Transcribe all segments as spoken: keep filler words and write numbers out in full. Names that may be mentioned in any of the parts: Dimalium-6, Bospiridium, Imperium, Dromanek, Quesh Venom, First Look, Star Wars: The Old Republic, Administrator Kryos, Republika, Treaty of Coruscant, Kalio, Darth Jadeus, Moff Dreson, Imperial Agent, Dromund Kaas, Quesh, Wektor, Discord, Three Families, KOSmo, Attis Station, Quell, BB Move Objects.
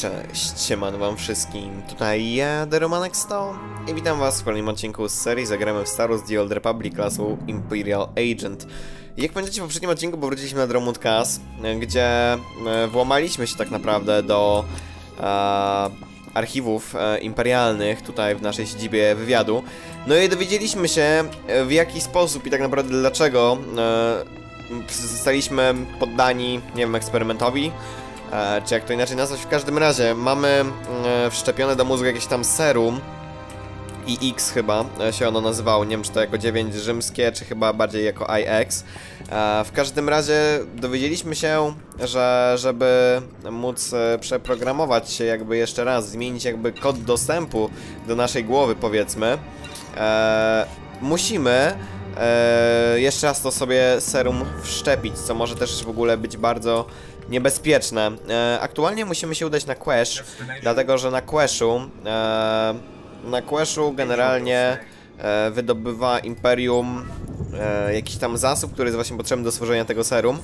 Cześć, siemano wam wszystkim, tutaj ja, Dromanek sto i witam was w kolejnym odcinku z serii Zagramy w Star Wars: The Old Republic klasu Imperial Agent. Jak pamiętacie, w poprzednim odcinku powróciliśmy na Dromund Kaas, gdzie włamaliśmy się tak naprawdę do e, archiwów e, imperialnych tutaj w naszej siedzibie wywiadu. No i dowiedzieliśmy się, w jaki sposób i tak naprawdę dlaczego e, zostaliśmy poddani, nie wiem, eksperymentowi. E, czy jak to inaczej nazwać, w każdym razie mamy e, wszczepione do mózgu jakieś tam serum I X chyba e, się ono nazywało, nie wiem czy to jako dziewięć rzymskie, czy chyba bardziej jako I X. e, W każdym razie dowiedzieliśmy się, że żeby móc e, przeprogramować się jakby jeszcze raz, zmienić jakby kod dostępu do naszej głowy, powiedzmy, e, musimy e, jeszcze raz to sobie serum wszczepić, co może też w ogóle być bardzo niebezpieczne. E, aktualnie musimy się udać na Quesh, dlatego że na Queshu, e, na Queshu generalnie e, wydobywa Imperium e, jakiś tam zasób, który jest właśnie potrzebny do stworzenia tego serum.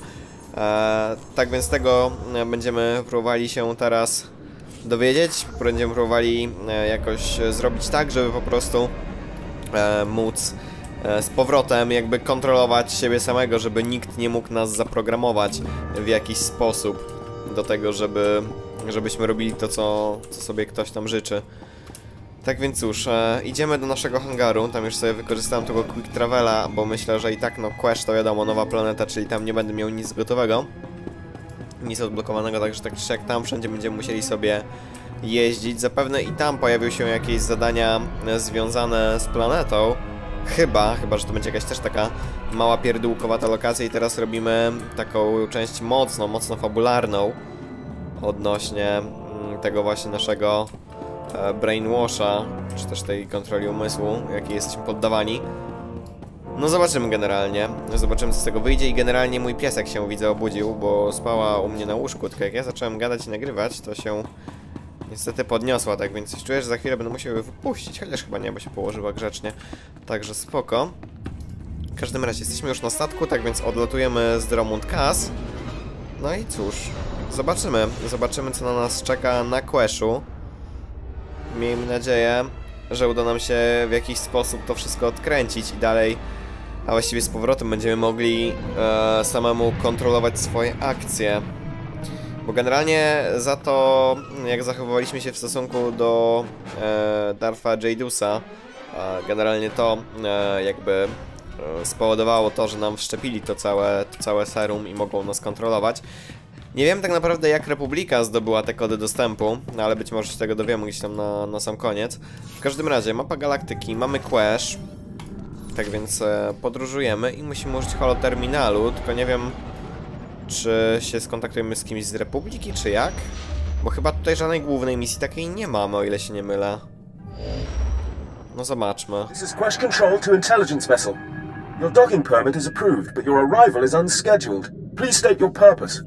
E, tak więc tego będziemy próbowali się teraz dowiedzieć. Będziemy próbowali e, jakoś zrobić tak, żeby po prostu e, móc z powrotem jakby kontrolować siebie samego, żeby nikt nie mógł nas zaprogramować w jakiś sposób do tego, żeby, żebyśmy robili to, co, co sobie ktoś tam życzy. Tak więc cóż, e, idziemy do naszego hangaru. Tam już sobie wykorzystałem tego quick travela, bo myślę, że i tak no Quesh to wiadomo, nowa planeta, czyli tam nie będę miał nic gotowego, nic odblokowanego, także tak czy jak tam wszędzie będziemy musieli sobie jeździć. Zapewne i tam pojawiły się jakieś zadania związane z planetą. Chyba, chyba, że to będzie jakaś też taka mała pierdółkowata lokacja i teraz robimy taką część mocno, mocno fabularną odnośnie tego właśnie naszego brainwasha, czy też tej kontroli umysłu, jakiej jesteśmy poddawani. No zobaczymy generalnie, zobaczymy co z tego wyjdzie i generalnie mój piesek się, widzę, obudził, bo spała u mnie na łóżku, tylko jak ja zacząłem gadać i nagrywać, to się niestety podniosła, tak więc czuję, że za chwilę będę musiał ją wypuścić, chociaż chyba nie, bo się położyła grzecznie. Także spoko. W każdym razie jesteśmy już na statku, tak więc odlatujemy z Dromund Kaas. No i cóż, zobaczymy. Zobaczymy, co na nas czeka na Queshu. Miejmy nadzieję, że uda nam się w jakiś sposób to wszystko odkręcić i dalej, a właściwie z powrotem będziemy mogli e, samemu kontrolować swoje akcje. Bo generalnie za to, jak zachowywaliśmy się w stosunku do e, Dartha Jadeusa, e, generalnie to e, jakby e, spowodowało to, że nam wszczepili to całe, to całe serum i mogą nas kontrolować. Nie wiem tak naprawdę, jak Republika zdobyła te kody dostępu, no ale być może się tego dowiemy gdzieś tam na, na sam koniec. W każdym razie, mapa galaktyki, mamy Quesh, tak więc e, podróżujemy i musimy użyć holoterminalu, tylko nie wiem, czy się skontaktujemy z kimś z Republiki, czy jak? Bo chyba tutaj żadnej głównej misji takiej nie mamy, o ile się nie mylę. No zobaczmy. This is Quesh Control to Intelligence Vessel. Your docking permit is approved, but your arrival is unscheduled. Please state your purpose.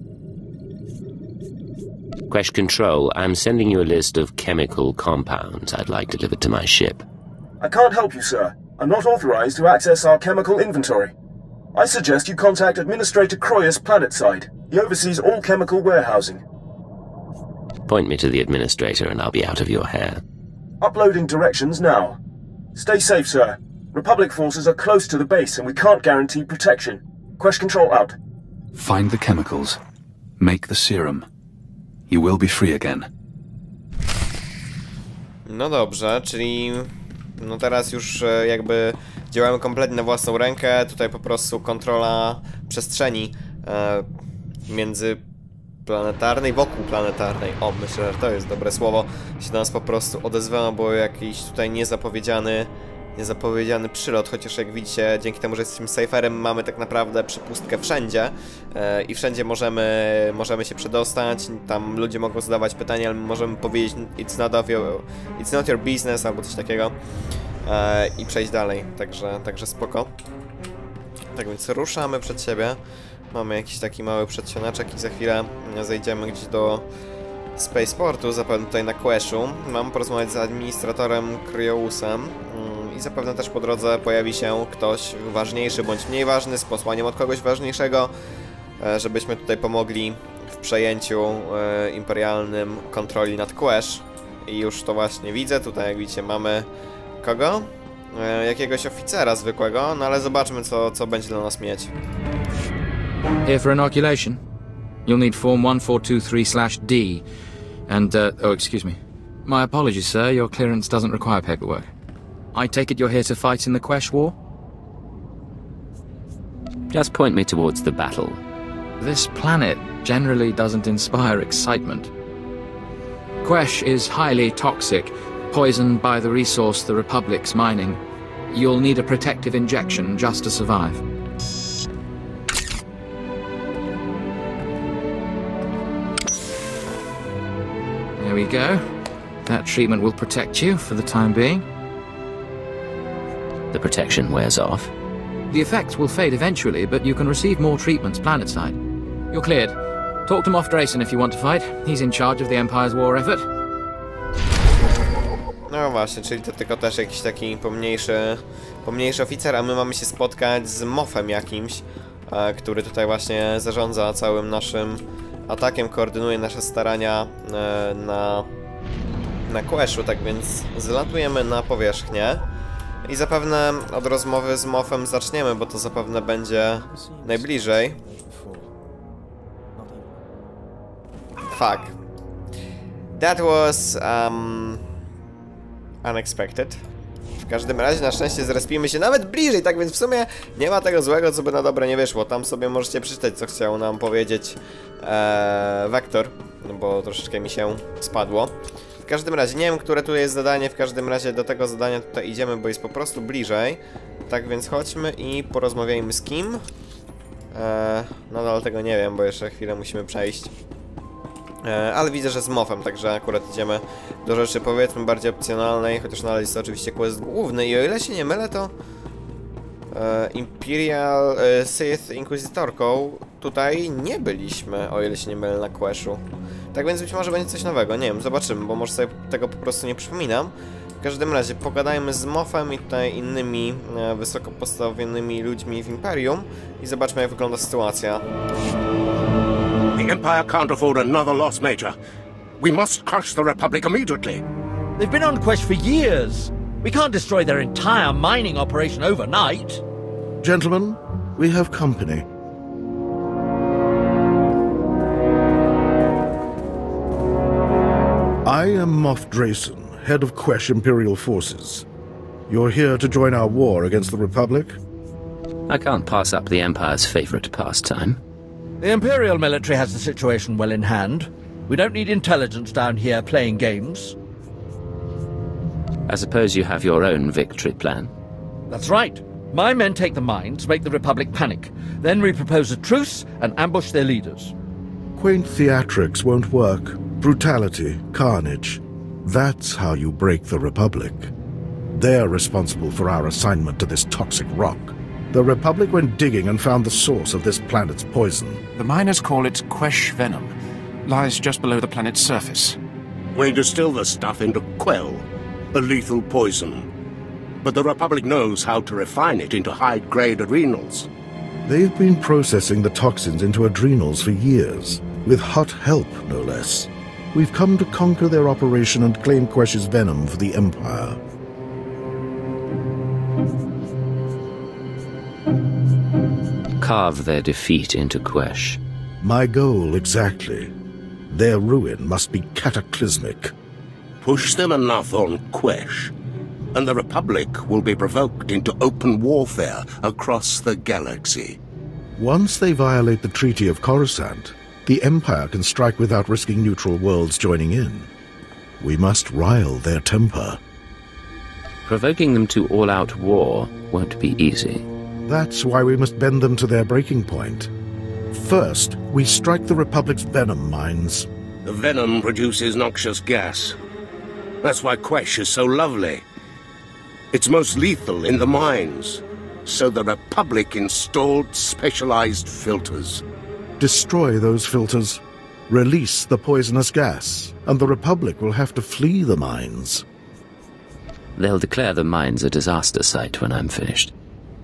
Quesh Control, I'm sending you a list of chemical compounds I'd like delivered to my ship. I can't help you, sir. I'm not authorized to access our chemical inventory. I suggest you contact Administrator Kryos planetside. He oversees all chemical warehousing. Point me to the Administrator and I'll be out of your hair. Uploading directions now. Stay safe, sir. Republic forces are close to the base and we can't guarantee protection. Quesh Control out. Find the chemicals. Make the serum. You will be free again. No dobrze, czyli... No teraz już jakby działamy kompletnie na własną rękę, tutaj po prostu kontrola przestrzeni e, międzyplanetarnej, wokół planetarnej, o myślę, że to jest dobre słowo, się do nas po prostu odezwało, bo jakiś tutaj niezapowiedziany, niezapowiedziany przylot, chociaż jak widzicie, dzięki temu, że jesteśmy saferem, mamy tak naprawdę przepustkę wszędzie e, i wszędzie możemy, możemy się przedostać, tam ludzie mogą zadawać pytania, ale my możemy powiedzieć it's not of your, it's not your business albo coś takiego. I przejść dalej, także, także spoko. Tak więc ruszamy przed siebie. Mamy jakiś taki mały przedsioneczek i za chwilę zejdziemy gdzieś do Spaceportu, zapewne tutaj na Queshu. Mam porozmawiać z administratorem Kryosem i zapewne też po drodze pojawi się ktoś ważniejszy bądź mniej ważny z posłaniem od kogoś ważniejszego. żebyśmy tutaj pomogli w przejęciu e, imperialnym kontroli nad Quesh. I już to właśnie widzę, tutaj jak widzicie mamy kogo? E, jakiegoś oficera zwykłego, no ale zobaczmy co, co będzie dla nas mieć. Here for inoculation. You'll need form one four two three D. And, uh, oh, excuse me. My apologies, sir. Your clearance doesn't require paperwork. I take it you're here to fight in the Quesh War? Just point me towards the battle. This planet generally doesn't inspire excitement. Quesh is highly toxic, poisoned by the resource the Republic's mining. You'll need a protective injection just to survive. There we go. That treatment will protect you for the time being. The protection wears off. The effects will fade eventually, but you can receive more treatments planetside. You're cleared. Talk to Moff Dreson if you want to fight. He's in charge of the Empire's war effort. No właśnie, czyli to tylko też jakiś taki pomniejszy, pomniejszy oficer, a my mamy się spotkać z Moffem jakimś, e, który tutaj właśnie zarządza całym naszym atakiem, koordynuje nasze starania e, na... na Queshu, tak więc zlatujemy na powierzchnię i zapewne od rozmowy z Moffem zaczniemy, bo to zapewne będzie najbliżej. Fuck. That was um, unexpected. W każdym razie na szczęście zrespimy się nawet bliżej, tak więc w sumie nie ma tego złego, co by na dobre nie wyszło. Tam sobie możecie przeczytać, co chciał nam powiedzieć ee, Wektor, bo troszeczkę mi się spadło. W każdym razie, nie wiem, które tu jest zadanie, w każdym razie do tego zadania tutaj idziemy, bo jest po prostu bliżej. Tak więc chodźmy i porozmawiajmy z kim. Eee, nadal tego nie wiem, bo jeszcze chwilę musimy przejść. Eee, ale widzę, że z Moffem, także akurat idziemy do rzeczy powiedzmy bardziej opcjonalnej, chociaż nadal jest to oczywiście quest główny i o ile się nie mylę, to eee, Imperial e, Sith Inkwizytorką tutaj nie byliśmy, o ile się nie mylę, na Queshu. Tak więc być może będzie coś nowego, nie wiem, zobaczymy, bo może sobie tego po prostu nie przypominam. W każdym razie pogadajmy z Moffem i tutaj innymi e, wysoko postawionymi ludźmi w Imperium i zobaczmy, jak wygląda sytuacja. The Empire can't afford another loss, Major. We must crush the Republic immediately. They've been on Quesh for years. We can't destroy their entire mining operation overnight. Gentlemen, we have company. I am Moff Dreson, head of Quesh Imperial Forces. You're here to join our war against the Republic? I can't pass up the Empire's favorite pastime. The Imperial military has the situation well in hand. We don't need intelligence down here playing games. I suppose you have your own victory plan. That's right. My men take the mines, make the Republic panic. Then we propose a truce and ambush their leaders. Quaint theatrics won't work. Brutality, carnage. That's how you break the Republic. They're responsible for our assignment to this toxic rock. The Republic went digging and found the source of this planet's poison. The miners call it Quesh Venom. Lies just below the planet's surface. We distill the stuff into Quell, a lethal poison. But the Republic knows how to refine it into high-grade adrenals. They've been processing the toxins into adrenals for years, with hot help, no less. We've come to conquer their operation and claim Quesh's venom for the Empire. Carve their defeat into Quesh. My goal, exactly. Their ruin must be cataclysmic. Push them enough on Quesh, and the Republic will be provoked into open warfare across the galaxy. Once they violate the Treaty of Coruscant, the Empire can strike without risking neutral worlds joining in. We must rile their temper. Provoking them to all-out war won't be easy. That's why we must bend them to their breaking point. First, we strike the Republic's venom mines. The venom produces noxious gas. That's why Quesh is so lovely. It's most lethal in the mines. So the Republic installed specialized filters. Destroy those filters, release the poisonous gas, and the Republic will have to flee the mines. They'll declare the mines a disaster site when I'm finished.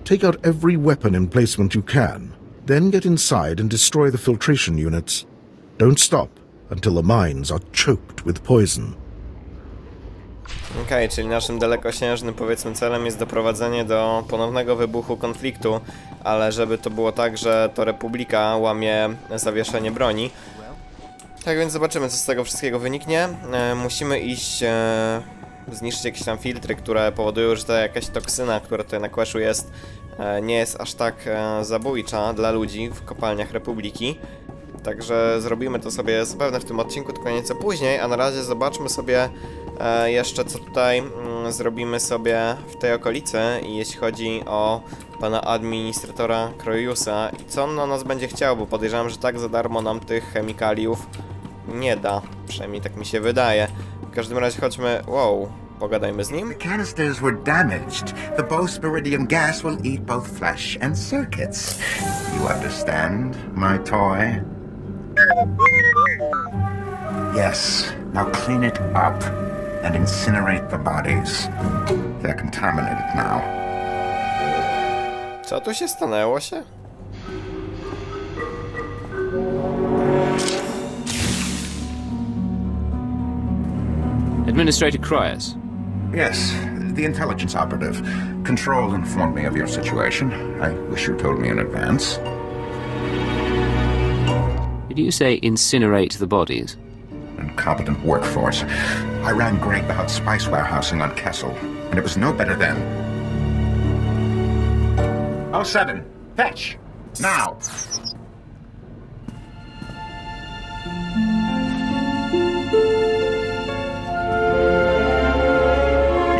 Take out every weapon emplacement you can, Then get inside and destroy the filtration units. Don't stop until the mines are choked with poison. Okej, okay, czyli naszym dalekosiężnym, powiedzmy, celem jest doprowadzenie do ponownego wybuchu konfliktu, ale żeby to było tak, że to Republika łamie zawieszenie broni. Tak więc zobaczymy, co z tego wszystkiego wyniknie. E, musimy iść, e, zniszczyć jakieś tam filtry, które powodują, że ta jakaś toksyna, która tutaj na Queshu jest, e, nie jest aż tak e, zabójcza dla ludzi w kopalniach Republiki. Także zrobimy to sobie zapewne w tym odcinku, tylko nieco później, a na razie zobaczmy sobie e, jeszcze, co tutaj m, zrobimy sobie w tej okolicy, jeśli chodzi o pana administratora Kryosa i co on o nas będzie chciał, bo podejrzewam, że tak za darmo nam tych chemikaliów nie da, przynajmniej tak mi się wydaje. W każdym razie chodźmy, wow, pogadajmy z nim. The canisters were damaged. The bospiridium gas will eat both flesh and circuits. You understand, my toy? Yes, now clean it up and incinerate the bodies. They're contaminated now. Co tu się stanęło się? Administrator Kryos. Yes, the intelligence operative. Control informed me of your situation. I wish you told me in advance. Do you say incinerate the bodies? Incompetent workforce. I ran Greg about spice warehousing on Kessel, and it was no better then. oh seven, fetch! Now!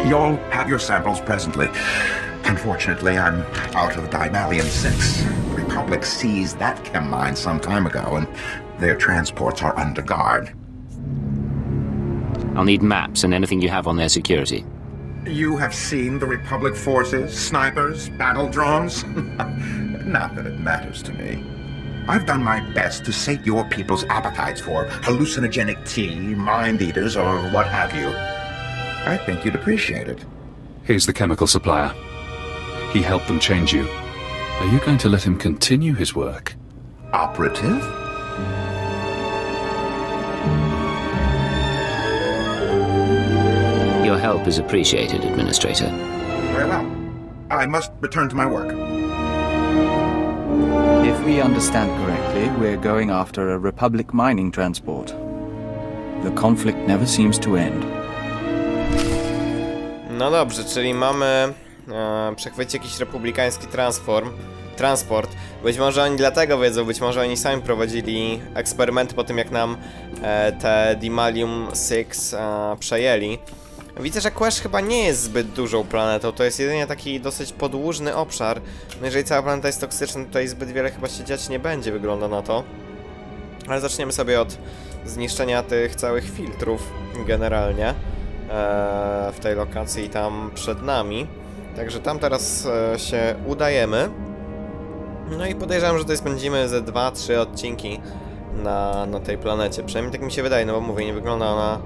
You'll have your samples presently. Unfortunately, I'm out of Dimalium six. The public seized that chem mine some time ago, and their transports are under guard. I'll need maps and anything you have on their security. You have seen the Republic forces, snipers, battle drones? Not that it matters to me. I've done my best to sate your people's appetites for hallucinogenic tea, mind eaters, or what have you. I think you'd appreciate it. He's the chemical supplier. He helped them change you. Are you going to let him continue his work? Operative? Your help is appreciated, Administrator. Very well. I must return to my work. If we understand correctly, we're going after a Republic mining transport. The conflict never seems to end. No dobrze, czyli mamy... E, przechwycić jakiś republikański transform, transport. Być może oni dlatego wiedzą, być może oni sami prowadzili eksperymenty po tym, jak nam e, te Dimalium six e, przejęli. Widzę, że Quesh chyba nie jest zbyt dużą planetą, to jest jedynie taki dosyć podłużny obszar. No jeżeli cała planeta jest toksyczna, to tutaj zbyt wiele chyba się dziać nie będzie, wygląda na to. Ale zaczniemy sobie od zniszczenia tych całych filtrów generalnie e, w tej lokacji tam przed nami. Także tam teraz e, się udajemy. No i podejrzewam, że to jest, będziemy ze dwa trzy odcinki na, na tej planecie. Przynajmniej tak mi się wydaje, no bo mówię, nie wygląda ona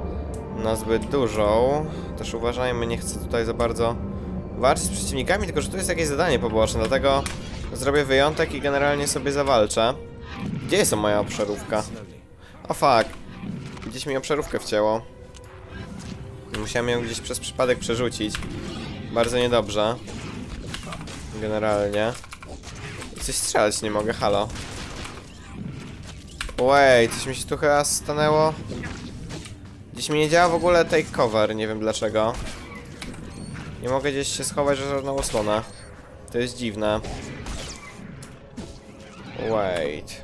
na zbyt dużą. Też uważajmy, nie chcę tutaj za bardzo walczyć z przeciwnikami, tylko że tu jest jakieś zadanie poboczne, dlatego zrobię wyjątek i generalnie sobie zawalczę. Gdzie jest moja obszarówka? O fuck! Gdzieś mi obszarówkę wcięło. Musiałem ją gdzieś przez przypadek przerzucić. Bardzo niedobrze. Generalnie. Coś strzelać nie mogę, halo. Łej, coś mi się tu chyba stanęło. Gdzieś mi nie działa w ogóle take cover, nie wiem dlaczego. Nie mogę gdzieś się schować za żadną osłonę. To jest dziwne. Wait.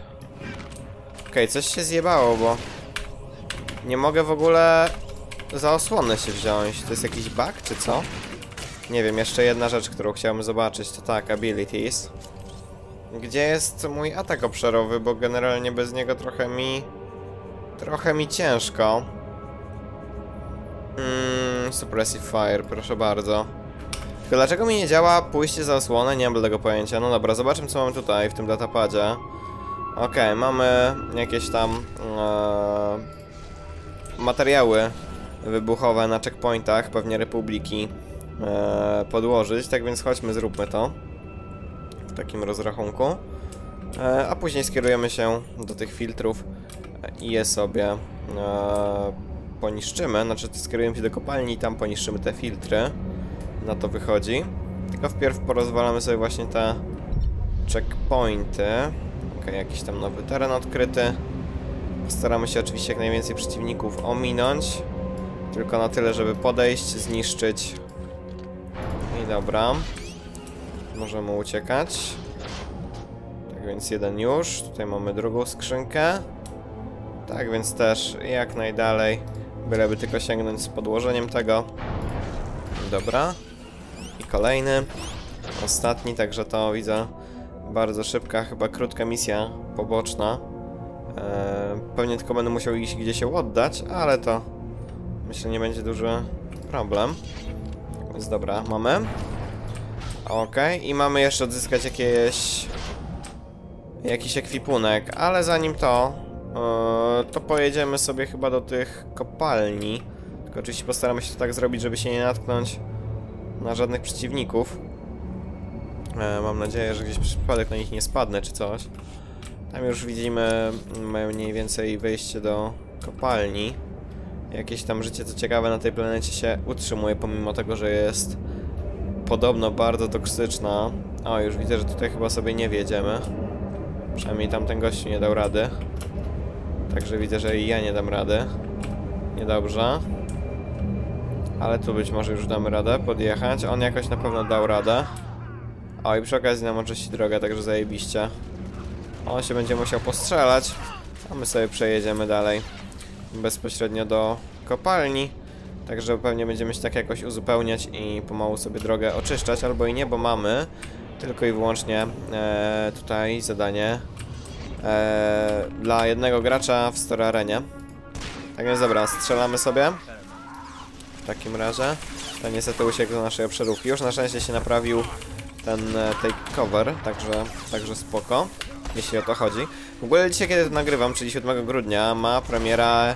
Okej, coś się zjebało, bo... nie mogę w ogóle za osłonę się wziąć. To jest jakiś bug, czy co? Nie wiem, jeszcze jedna rzecz, którą chciałem zobaczyć, to tak, abilities. Gdzie jest mój atak obszarowy, bo generalnie bez niego trochę mi... Trochę mi ciężko. Mm, suppressive fire, proszę bardzo. Tylko dlaczego mi nie działa pójście za osłonę? Nie mam tego pojęcia. No dobra, zobaczmy, co mamy tutaj, w tym datapadzie. Okej, okay, mamy jakieś tam... Ee, materiały wybuchowe na checkpointach, pewnie Republiki. Podłożyć, tak więc chodźmy, zróbmy to w takim rozrachunku. e, a później skierujemy się do tych filtrów i je sobie e, poniszczymy, znaczy skierujemy się do kopalni i tam poniszczymy te filtry, na to wychodzi. Tylko wpierw porozwalamy sobie właśnie te checkpointy. Ok, jakiś tam nowy teren odkryty. Staramy się oczywiście jak najwięcej przeciwników ominąć, tylko na tyle, żeby podejść, zniszczyć. I dobra, możemy uciekać. Tak więc jeden już, tutaj mamy drugą skrzynkę. Tak więc też jak najdalej, byleby tylko sięgnąć z podłożeniem tego. Dobra. I kolejny, ostatni, także to widzę bardzo szybka, chyba krótka misja poboczna. Eee, pewnie tylko będę musiał iść gdzieś się oddać, ale to myślę nie będzie duży problem. Więc dobra, mamy. Ok, i mamy jeszcze odzyskać jakieś... jakiś ekwipunek, ale zanim to, eee, to pojedziemy sobie chyba do tych kopalni. Tylko oczywiście postaramy się to tak zrobić, żeby się nie natknąć na żadnych przeciwników. E, mam nadzieję, że gdzieś przypadek na nich nie spadnę czy coś. Tam już widzimy mniej więcej wejście do kopalni. Jakieś tam życie co ciekawe na tej planecie się utrzymuje, pomimo tego, że jest podobno bardzo toksyczna. O, już widzę, że tutaj chyba sobie nie wjedziemy. Przynajmniej tamten gościu nie dał rady. Także widzę, że i ja nie dam rady. Niedobrze. Ale tu być może już damy radę podjechać. On jakoś na pewno dał radę. O, i przy okazji nam oczyści drogę, także zajebiście. On się będzie musiał postrzelać, a my sobie przejedziemy dalej bezpośrednio do kopalni. Także pewnie będziemy się tak jakoś uzupełniać i pomału sobie drogę oczyszczać. Albo i nie, bo mamy tylko i wyłącznie e, tutaj zadanie e, dla jednego gracza w Star Arenie. Tak więc dobra, strzelamy sobie. W takim razie ten niestety uciekł do naszej obszarówki. Już na szczęście się naprawił ten takeover, także, także spoko, jeśli o to chodzi. W ogóle dzisiaj, kiedy to nagrywam, czyli siódmego grudnia, ma premiera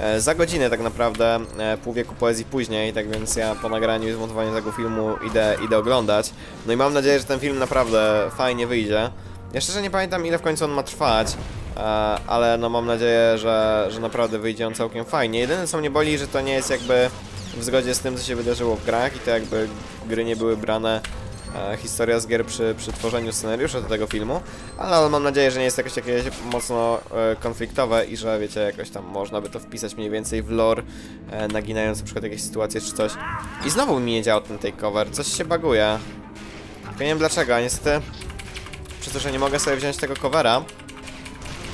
e, za godzinę tak naprawdę, e, pół wieku poezji później, tak więc ja po nagraniu i zmontowaniu tego filmu idę, idę oglądać. No i mam nadzieję, że ten film naprawdę fajnie wyjdzie. Ja szczerze nie pamiętam, ile w końcu on ma trwać, ale no mam nadzieję, że, że naprawdę wyjdzie on całkiem fajnie. Jedyne co mnie boli, że to nie jest jakby w zgodzie z tym, co się wydarzyło w grach i to jakby gry nie były brane, e, historia z gier przy, przy tworzeniu scenariusza do tego filmu, ale, ale mam nadzieję, że nie jest jakieś jakieś mocno e, konfliktowe i że wiecie, jakoś tam można by to wpisać mniej więcej w lore, e, naginając na przykład jakieś sytuacje czy coś. I znowu mi nie działa ten takeover, coś się baguje. Ja nie wiem dlaczego, a niestety przez to, że nie mogę sobie wziąć tego covera,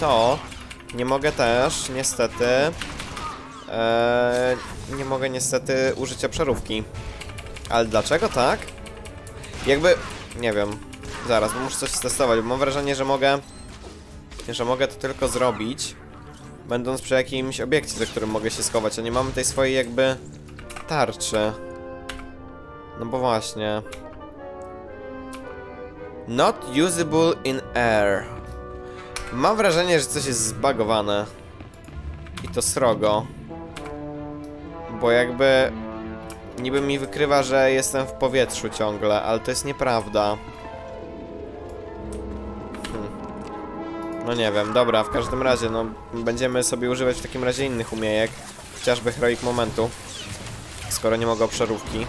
to nie mogę też niestety... Eee, nie mogę niestety użyć obszarówki. Ale dlaczego tak? Jakby... nie wiem. Zaraz, bo muszę coś testować, bo mam wrażenie, że mogę... że mogę to tylko zrobić, będąc przy jakimś obiekcie, za którym mogę się schować, a nie mamy tej swojej jakby... tarczy. No bo właśnie. Not usable in air. Mam wrażenie, że coś jest zbagowane. I to srogo. Bo jakby niby mi wykrywa, że jestem w powietrzu ciągle, ale to jest nieprawda. Hmm. No nie wiem, dobra, w każdym razie no będziemy sobie używać w takim razie innych umiejek, chociażby heroik momentu, skoro nie mogę obszarówki.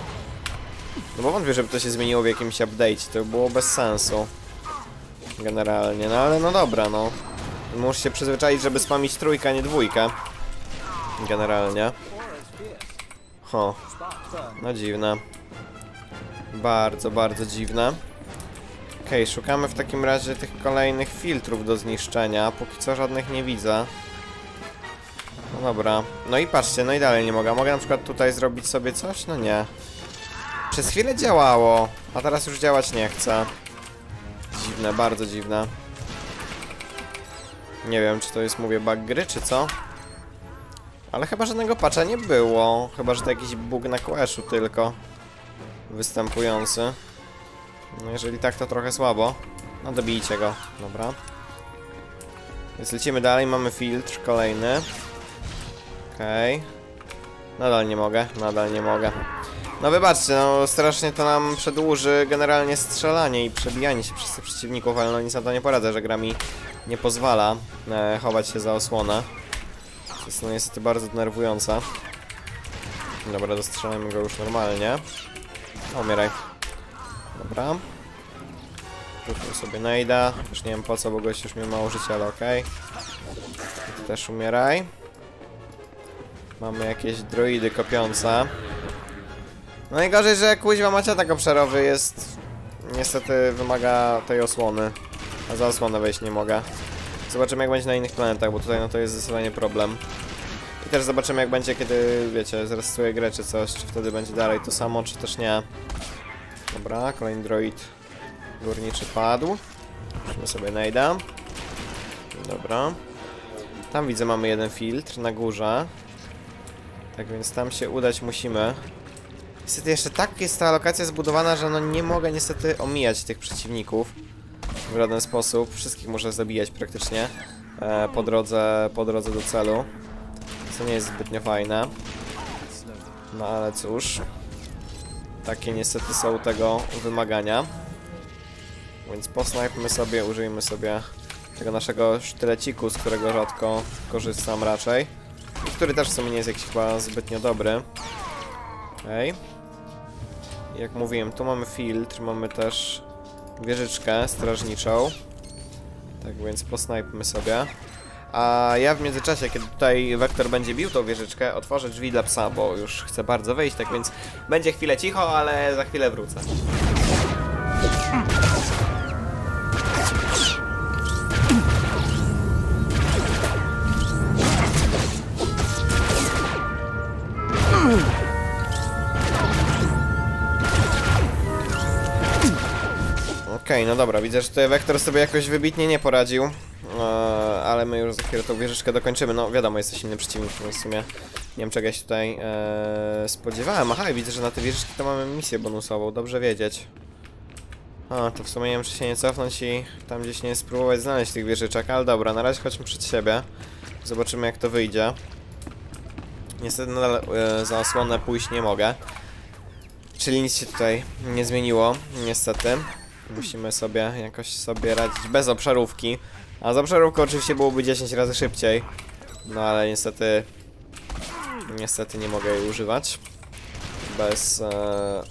No bo wątpię, żeby to się zmieniło w jakimś update'cie, to by było bez sensu generalnie, no ale no dobra, no muszę się przyzwyczaić, żeby spamić trójkę, a nie dwójkę generalnie. Ho, no dziwne. Bardzo, bardzo dziwne. Okej, okay, szukamy w takim razie tych kolejnych filtrów do zniszczenia. Póki co żadnych nie widzę. No dobra. No i patrzcie, no i dalej nie mogę. Mogę na przykład tutaj zrobić sobie coś? No nie. Przez chwilę działało, a teraz już działać nie chcę. Dziwne, bardzo dziwne. Nie wiem, czy to jest, mówię, bug gry, czy co? Ale chyba żadnego patcha nie było. Chyba, że to jakiś bug na Queshu tylko występujący. No jeżeli tak, to trochę słabo. No dobijcie go, dobra. Więc lecimy dalej, mamy filtr kolejny. Okej. Okay. Nadal nie mogę, nadal nie mogę. No wybaczcie, no strasznie to nam przedłuży generalnie strzelanie i przebijanie się przez tych przeciwników, ale no nic na to nie poradzę, że gra mi nie pozwala e, chować się za osłonę. To jest no niestety bardzo denerwująca. Dobra, dostrzelamy go już normalnie. O, umieraj. Dobra. Rzucimy sobie najda. Już nie wiem po co, bo gość już miał mało życia, ale okej. Okay. Ty też umieraj. Mamy jakieś droidy kopiące. No najgorzej, że kuźwa maciatak obszarowy jest... Niestety wymaga tej osłony. A za osłonę wejść nie mogę. Zobaczymy jak będzie na innych planetach, bo tutaj no to jest zdecydowanie problem. I też zobaczymy jak będzie, kiedy, wiecie, zrestuję grę czy coś, czy wtedy będzie dalej to samo, czy też nie. Dobra, kolejny droid górniczy padł. Musimy sobie najda. Dobra. Tam widzę, mamy jeden filtr na górze. Tak więc tam się udać musimy. Niestety jeszcze tak jest ta lokacja zbudowana, że no nie mogę niestety omijać tych przeciwników w żaden sposób. Wszystkich muszę zabijać praktycznie e, po drodze, po drodze do celu. Co nie jest zbytnio fajne. No ale cóż. Takie niestety są tego wymagania. Więc posnajpmy sobie, użyjmy sobie tego naszego sztyleciku, z którego rzadko korzystam raczej. I który też w sumie nie jest jakiś chyba zbytnio dobry. Okej. Okay. Jak mówiłem, tu mamy filtr, mamy też wieżyczkę strażniczą. Tak więc posnajpmy sobie. A ja w międzyczasie, kiedy tutaj Wektor będzie bił tą wieżyczkę, otworzę drzwi dla psa, bo już chcę bardzo wejść, tak więc będzie chwilę cicho, ale za chwilę wrócę. Okej, okay, no dobra, widzę, że tutaj Wektor sobie jakoś wybitnie nie poradził. Ale my już za chwilę tą wieżyczkę dokończymy. No wiadomo, jesteś inny przeciwnik, więc w sumie nie wiem czego ja się tutaj ee, spodziewałem. Aha, i widzę, że na te wieżyczki to mamy misję bonusową, dobrze wiedzieć. A, to w sumie nie wiem, czy się nie cofnąć i tam gdzieś nie spróbować znaleźć tych wieżyczek. Ale dobra, na razie chodźmy przed siebie. Zobaczymy jak to wyjdzie. Niestety nadal e, za osłonę pójść nie mogę. Czyli nic się tutaj nie zmieniło, niestety. Musimy sobie jakoś sobie radzić bez obszarówki. A za obszarówką oczywiście byłoby dziesięć razy szybciej. No ale niestety... Niestety nie mogę jej używać. Bez... E,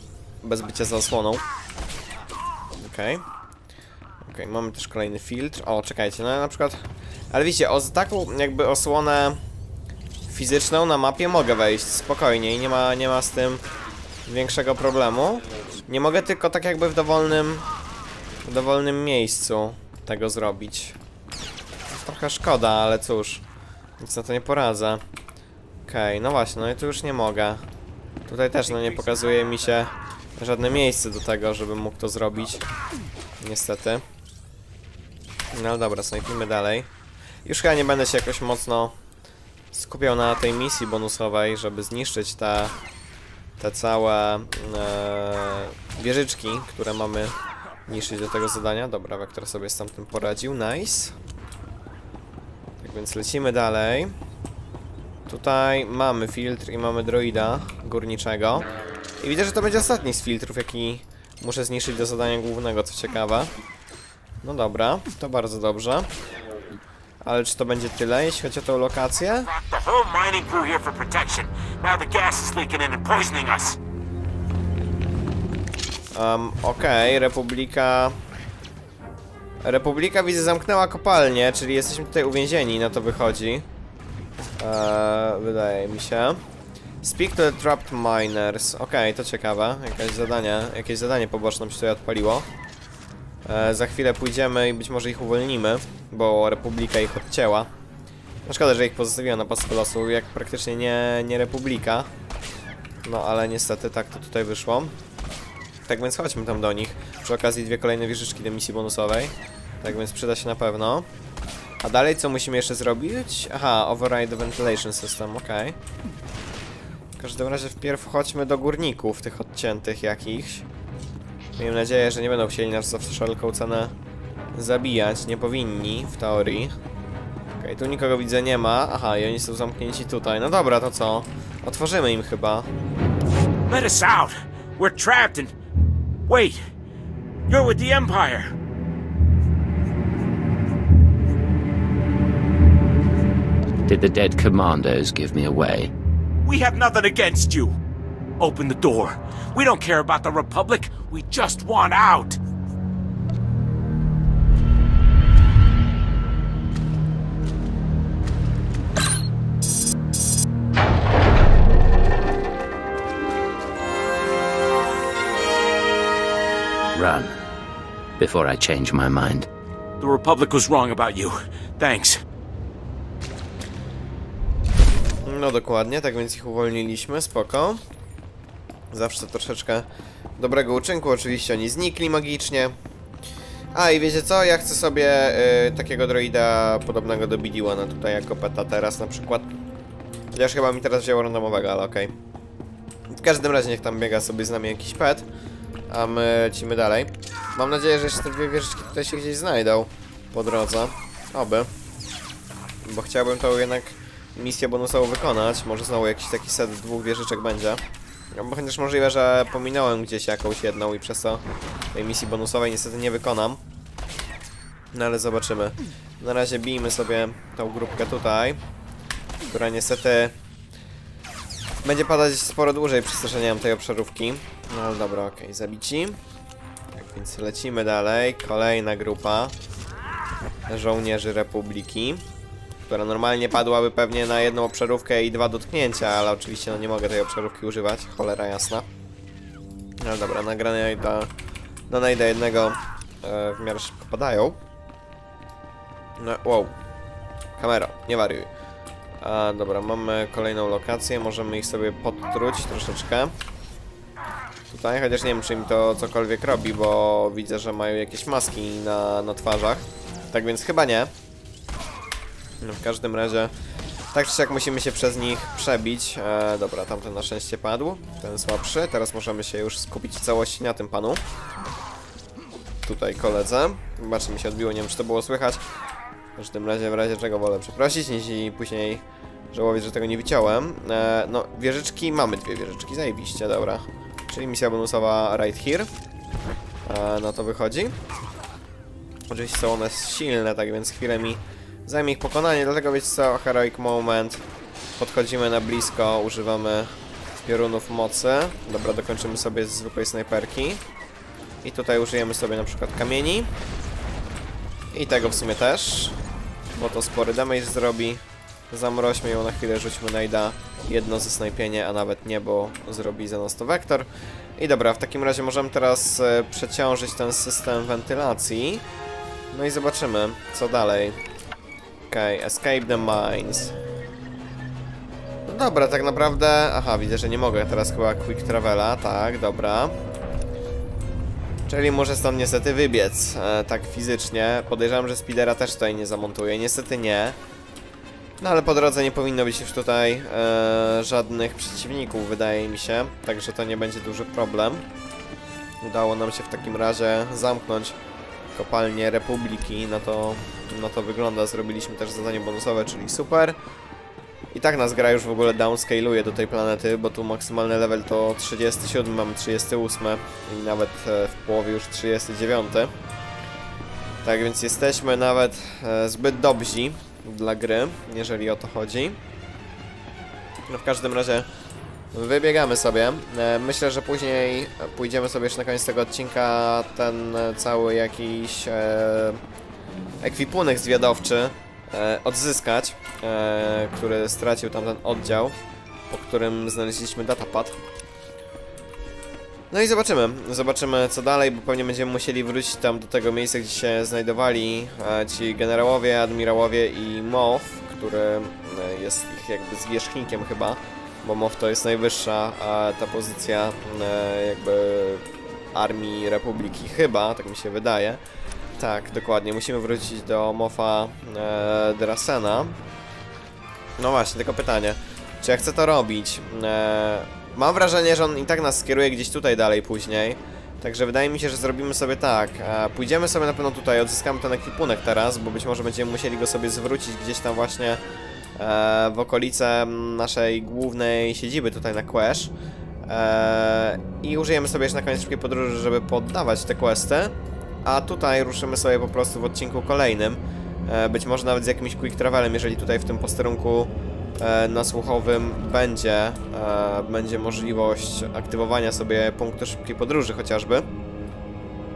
bez bycia za osłoną. Okej. Okej, mamy też kolejny filtr. O, czekajcie, no na przykład... Ale widzicie, o taką jakby osłonę... fizyczną na mapie mogę wejść spokojnie i nie ma, nie ma z tym większego problemu. Nie mogę tylko tak jakby w dowolnym... w dowolnym miejscu tego zrobić. Trochę szkoda, ale cóż. Nic na to nie poradzę. Okej, okay, no właśnie, no i tu już nie mogę. Tutaj też no nie pokazuje mi się żadne miejsce do tego, żebym mógł to zrobić. Niestety. No dobra, snajpimy dalej. Już chyba nie będę się jakoś mocno skupiał na tej misji bonusowej, żeby zniszczyć te, te całe e, wieżyczki, które mamy niszczyć do tego zadania. Dobra, Wektor sobie z tamtym poradził. Nice. Tak więc lecimy dalej. Tutaj mamy filtr i mamy droida górniczego. I widzę, że to będzie ostatni z filtrów, jaki muszę zniszczyć do zadania głównego, co ciekawe. No dobra, to bardzo dobrze. Ale czy to będzie tyle, jeśli chodzi o tą lokację? Um, Okej, okay. Republika... Republika, widzę, zamknęła kopalnię, czyli jesteśmy tutaj uwięzieni, na to wychodzi. Eee, wydaje mi się. Speak to the trapped miners. Okej, okay, to ciekawe. Jakieś zadanie, jakieś zadanie poboczne mi się tutaj odpaliło. Eee, za chwilę pójdziemy i być może ich uwolnimy, bo Republika ich odcięła. No szkoda, że ich pozostawiła na pastwę losu, jak praktycznie nie, nie Republika. No ale niestety tak to tutaj wyszło. Tak więc chodźmy tam do nich. Przy okazji dwie kolejne wieżyczki do misji bonusowej. Tak więc przyda się na pewno. A dalej co musimy jeszcze zrobić? Aha, override the ventilation system, okej. Okay. W każdym razie wpierw chodźmy do górników, tych odciętych jakichś. Miejmy nadzieję, że nie będą chcieli nas za wszelką cenę zabijać. Nie powinni, w teorii. Okej, okay, tu nikogo widzę nie ma. Aha, i oni są zamknięci tutaj. No dobra, to co? Otworzymy im chyba. Let us out! We're trapped and... Wait! You're with the Empire! Did the dead commandos give me away? We have nothing against you! Open the door. We don't care about the Republic, we just want out! Run. Before I change my mind. The Republic was wrong about you. Thanks. No dokładnie, tak więc ich uwolniliśmy, spoko. Zawsze troszeczkę dobrego uczynku, oczywiście oni znikli magicznie. A i wiecie co, ja chcę sobie y, takiego droida podobnego do B D jedna tutaj jako peta teraz na przykład. Chociaż chyba mi teraz wzięło randomowego, ale okej. W każdym razie niech tam biega sobie z nami jakiś pet. A my lecimy dalej. Mam nadzieję, że jeszcze te dwie wieżyczki tutaj się gdzieś znajdą po drodze. Oby. Bo chciałbym to jednak misję bonusową wykonać. Może znowu jakiś taki set dwóch wieżyczek będzie. Bo chociaż możliwe, że pominąłem gdzieś jakąś jedną i przez to tej misji bonusowej niestety nie wykonam. No ale zobaczymy. Na razie bijmy sobie tą grupkę tutaj, która niestety będzie padać sporo dłużej przez to, że nie mam tej obszarówki. No ale dobra, okej, zabici. Tak więc lecimy dalej. Kolejna grupa żołnierzy Republiki, która normalnie padłaby pewnie na jedną obszarówkę i dwa dotknięcia, ale oczywiście no nie mogę tej obszarówki używać, cholera jasna. No dobra, nagrania do, do najda jednego e, w miarę szybko padają. No, wow. Kamero, nie wariuj. A, dobra, mamy kolejną lokację, możemy ich sobie podtruć troszeczkę. Tutaj, chociaż nie wiem, czy im to cokolwiek robi, bo widzę, że mają jakieś maski na, na twarzach. Tak więc chyba nie. No, w każdym razie tak czy siak musimy się przez nich przebić. E, dobra, tamten na szczęście padł. Ten słabszy. Teraz możemy się już skupić w całości na tym panu. Tutaj koledze. Zobaczcie, mi się odbiło, nie wiem, czy to było słychać. W każdym razie, w razie czego wolę przeprosić, jeśli później żałowię, że tego nie wyciąłem. E, no, wieżyczki. Mamy dwie wieżyczki. Zajebiście, dobra. Czyli misja bonusowa right here. E, no to wychodzi. Oczywiście są one silne, tak więc chwilę mi zajmie ich pokonanie, dlatego wiecie co, heroic moment. Podchodzimy na blisko, używamy piorunów mocy. Dobra, dokończymy sobie z zwykłej snajperki. I tutaj użyjemy sobie na przykład kamieni. I tego w sumie też, bo to spory damage zrobi. Zamroźmy ją na chwilę, rzućmy najda jedno ze snajpienie, a nawet nie, bo zrobi za nas to wektor. I dobra, w takim razie możemy teraz e, przeciążyć ten system wentylacji. No i zobaczymy, co dalej. Okej, okay, escape the mines. No dobra, tak naprawdę... Aha, widzę, że nie mogę teraz chyba quick travela, tak, dobra. Czyli muszę stąd niestety wybiec, e, tak fizycznie. Podejrzewam, że speedera też tutaj nie zamontuję, niestety nie. No ale po drodze nie powinno być już tutaj e, żadnych przeciwników, wydaje mi się. Także to nie będzie duży problem. Udało nam się w takim razie zamknąć kopalnię Republiki. No to, no to wygląda. Zrobiliśmy też zadanie bonusowe, czyli super. I tak nas gra już w ogóle downscaluje do tej planety, bo tu maksymalny level to trzydzieści siedem, mamy trzydzieści osiem i nawet w połowie już trzydzieści dziewięć. Tak więc jesteśmy nawet e, zbyt dobrzy dla gry, jeżeli o to chodzi. No w każdym razie wybiegamy sobie. Myślę, że później pójdziemy sobie jeszcze na koniec tego odcinka ten cały jakiś e, ekwipunek zwiadowczy e, odzyskać, e, który stracił tamten oddział, po którym znaleźliśmy datapad. No i zobaczymy, zobaczymy co dalej, bo pewnie będziemy musieli wrócić tam do tego miejsca, gdzie się znajdowali ci generałowie, admirałowie i Moff, który jest ich jakby zwierzchnikiem chyba, bo Moff to jest najwyższa ta pozycja jakby armii Republiki chyba, tak mi się wydaje. Tak, dokładnie, musimy wrócić do Moffa Dresena. No właśnie, tylko pytanie, czy ja chcę to robić? Mam wrażenie, że on i tak nas skieruje gdzieś tutaj dalej później. Także wydaje mi się, że zrobimy sobie tak. Pójdziemy sobie na pewno tutaj, odzyskamy ten ekwipunek teraz, bo być może będziemy musieli go sobie zwrócić gdzieś tam właśnie w okolice naszej głównej siedziby tutaj na Quesh. Eee, I użyjemy sobie jeszcze na koniec szybkiej podróży, żeby poddawać te questy. A tutaj ruszymy sobie po prostu w odcinku kolejnym. Eee, być może nawet z jakimś quick travelem, jeżeli tutaj w tym posterunku e, nasłuchowym będzie, e, będzie możliwość aktywowania sobie punktu szybkiej podróży chociażby.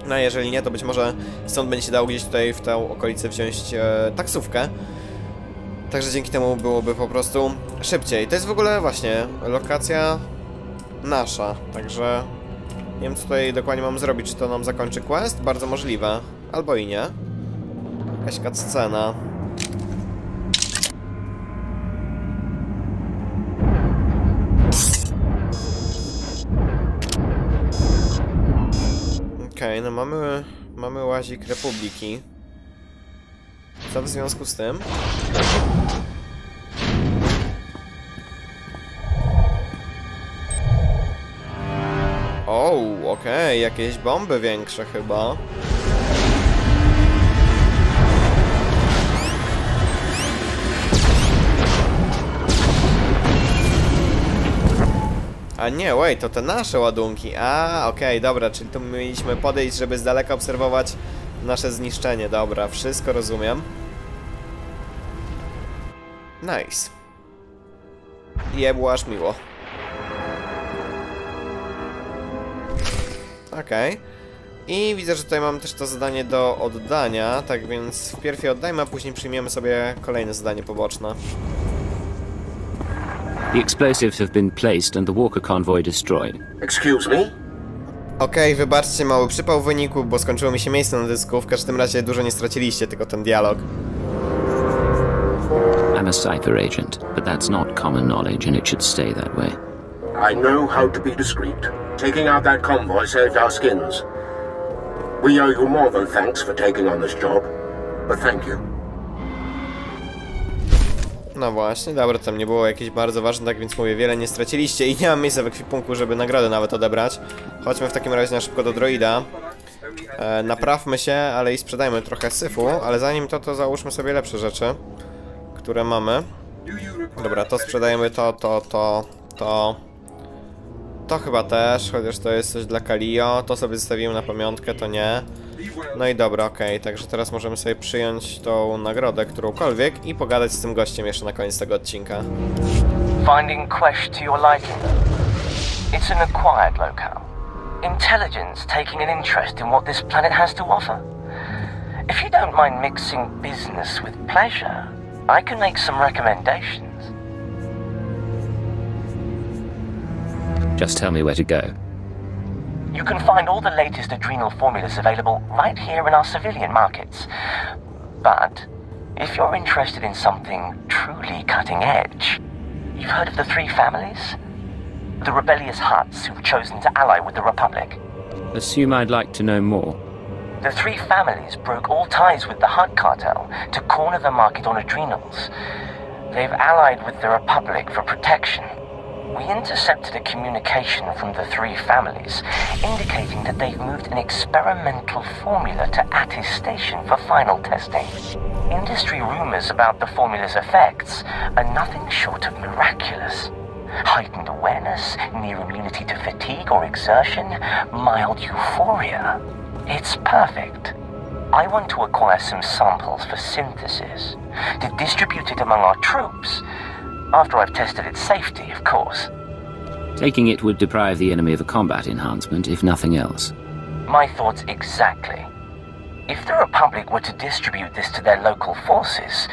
No a jeżeli nie, to być może stąd będzie się dało gdzieś tutaj w tę okolicę wziąć e, taksówkę. Także dzięki temu byłoby po prostu szybciej. To jest w ogóle właśnie lokacja nasza, także nie wiem co tutaj dokładnie mam zrobić, czy to nam zakończy quest? Bardzo możliwe, albo i nie. Jakaś cutscena. Okej, okay, no mamy, mamy łazik Republiki. Co w związku z tym? O, okej, okay, jakieś bomby większe chyba. A nie, wait, to te nasze ładunki. A, okej, okay, dobra, czyli tu mieliśmy podejść, żeby z daleka obserwować nasze zniszczenie. Dobra, wszystko rozumiem. Nice. Je było aż miło. Okej. Okay. I widzę, że tutaj mam też to zadanie do oddania, tak więc wpierw je oddajmy, a później przyjmiemy sobie kolejne zadanie poboczne. The explosives have been placed and the walker convoy destroyed. Excuse me? Okej, okay, wybaczcie, mały przypał w wyniku, bo skończyło mi się miejsce na dysku. W każdym razie dużo nie straciliście, tylko ten dialog. I'm a cipher agent, but that's not common knowledge and it should stay that way. I know how to be discreet. Taking out that convoy saved our skins. We owe you more than thanks for taking on this job, but thank you. No właśnie, dobra, tam nie było jakieś bardzo ważne, tak więc mówię, wiele nie straciliście i nie mam miejsca w ekwipunku, żeby nagrodę nawet odebrać. Chodźmy w takim razie na szybko do droida. E, naprawmy się, ale i sprzedajmy trochę syfu, ale zanim to, to załóżmy sobie lepsze rzeczy, które mamy. Dobra, to sprzedajemy to, to, to, to. To chyba też, chociaż to jest coś dla Kalio, to sobie zostawimy na pamiątkę, to nie. No i dobra, okej, okay. Także teraz możemy sobie przyjąć tą nagrodę, którąkolwiek i pogadać z tym gościem jeszcze na koniec tego odcinka. Finding Quesh to your liking. It's an acquired locale. Intelligence taking an interest in what this planet has to offer. If you don't mind mixing business with pleasure, I can make some recommendations. Just tell me where to go. You can find all the latest adrenal formulas available right here in our civilian markets. But if you're interested in something truly cutting edge, you've heard of the Three Families? The rebellious huts who've chosen to ally with the Republic. Assume I'd like to know more. The Three Families broke all ties with the Hut Cartel to corner the market on adrenals. They've allied with the Republic for protection. We intercepted a communication from the Three Families, indicating that they've moved an experimental formula to Attis Station for final testing. Industry rumors about the formula's effects are nothing short of miraculous. Heightened awareness, near immunity to fatigue or exertion, mild euphoria. It's perfect. I want to acquire some samples for synthesis, to distribute it among our troops. After I've tested its safety, of course. Taking it would deprive the enemy of a combat enhancement, if nothing else. My thoughts exactly. If the Republic were to distribute this to their local forces,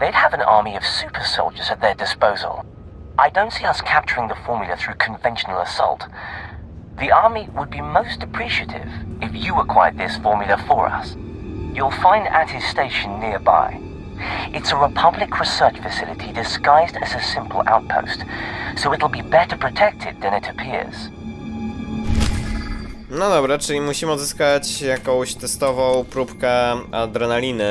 they'd have an army of super soldiers at their disposal. I don't see us capturing the formula through conventional assault. The army would be most appreciative if you acquired this formula for us. You'll find Attis Station nearby. It's a Republic research facility disguised as a simple outpost, so it'll be better protected than it appears. No dobra, czyli musimy odzyskać jakąś testową próbkę adrenaliny,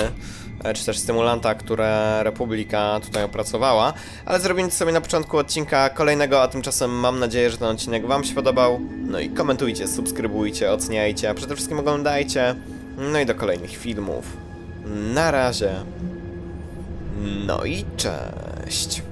czy też stymulanta, które Republika tutaj opracowała, ale zrobimy to sobie na początku odcinka kolejnego, a tymczasem mam nadzieję, że ten odcinek wam się podobał. No i komentujcie, subskrybujcie, oceniajcie, a przede wszystkim oglądajcie. No i do kolejnych filmów. Na razie. No i cześć.